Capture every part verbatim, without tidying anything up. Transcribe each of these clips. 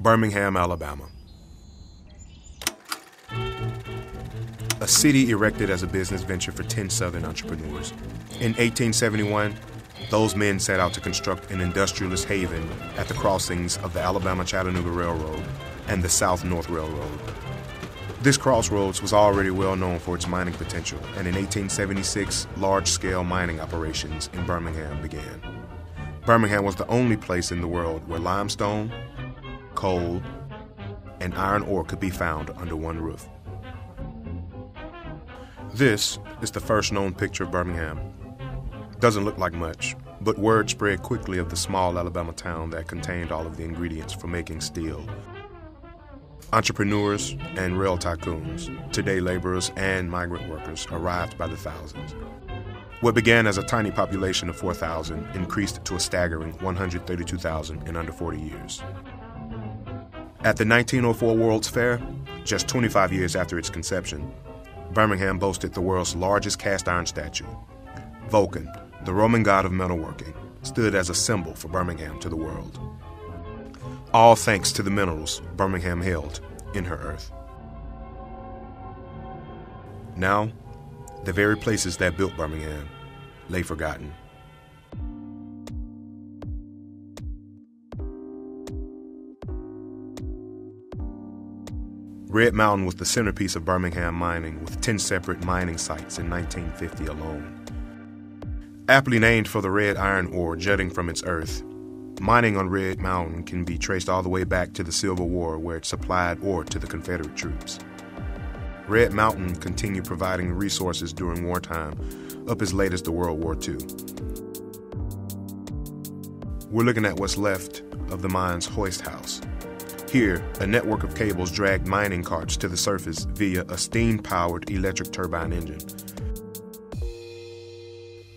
Birmingham, Alabama. A city erected as a business venture for ten Southern entrepreneurs. In eighteen seventy-one, those men set out to construct an industrialist haven at the crossings of the Alabama-Chattanooga Railroad and the South-North Railroad. This crossroads was already well known for its mining potential, and in eighteen seventy-six, large-scale mining operations in Birmingham began. Birmingham was the only place in the world where limestone, coal, and iron ore could be found under one roof. This is the first known picture of Birmingham. Doesn't look like much, but word spread quickly of the small Alabama town that contained all of the ingredients for making steel. Entrepreneurs and rail tycoons, today laborers and migrant workers, arrived by the thousands. What began as a tiny population of four thousand increased to a staggering one hundred thirty-two thousand in under forty years. At the nineteen oh four World's Fair, just twenty-five years after its conception, Birmingham boasted the world's largest cast iron statue. Vulcan, the Roman god of metalworking, stood as a symbol for Birmingham to the world. All thanks to the minerals Birmingham held in her earth. Now, the very places that built Birmingham lay forgotten. Red Mountain was the centerpiece of Birmingham mining, with ten separate mining sites in nineteen fifty alone. Aptly named for the red iron ore jutting from its earth, mining on Red Mountain can be traced all the way back to the Civil War, where it supplied ore to the Confederate troops. Red Mountain continued providing resources during wartime, up as late as the World War Two. We're looking at what's left of the mine's hoist house. Here, a network of cables dragged mining carts to the surface via a steam-powered electric turbine engine.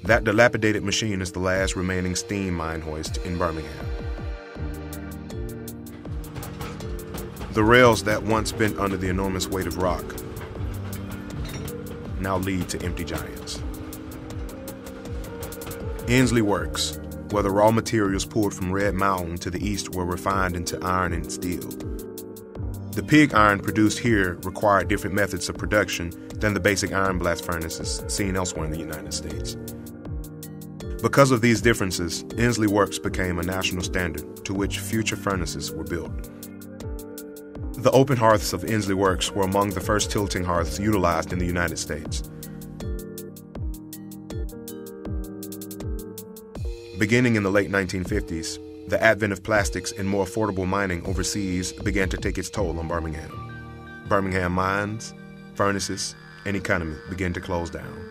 That dilapidated machine is the last remaining steam mine hoist in Birmingham. The rails that once bent under the enormous weight of rock now lead to empty giants. Ensley Works, where the raw materials pulled from Red Mountain to the east were refined into iron and steel. The pig iron produced here required different methods of production than the basic iron blast furnaces seen elsewhere in the United States. Because of these differences, Ensley Works became a national standard to which future furnaces were built. The open hearths of Ensley Works were among the first tilting hearths utilized in the United States. Beginning in the late nineteen fifties, the advent of plastics and more affordable mining overseas began to take its toll on Birmingham. Birmingham mines, furnaces, and economy began to close down.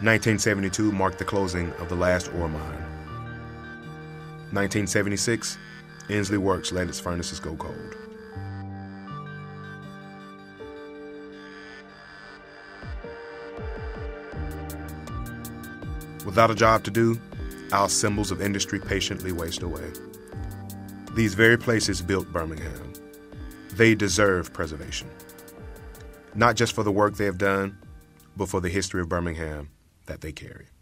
nineteen seventy-two marked the closing of the last ore mine. nineteen seventy-six, Ensley Works let its furnaces go cold. Without a job to do, our symbols of industry patiently waste away. These very places built Birmingham. They deserve preservation. Not just for the work they have done, but for the history of Birmingham that they carry.